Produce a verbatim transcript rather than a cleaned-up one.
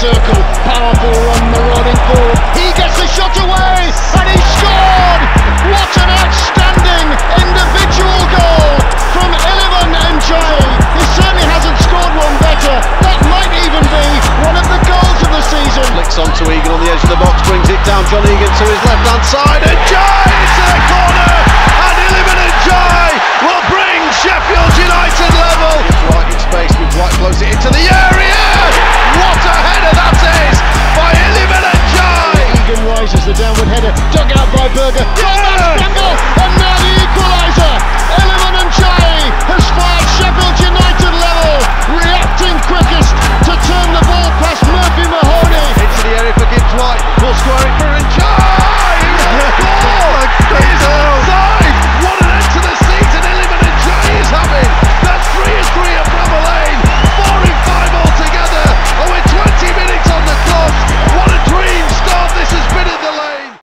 circle, powerful run.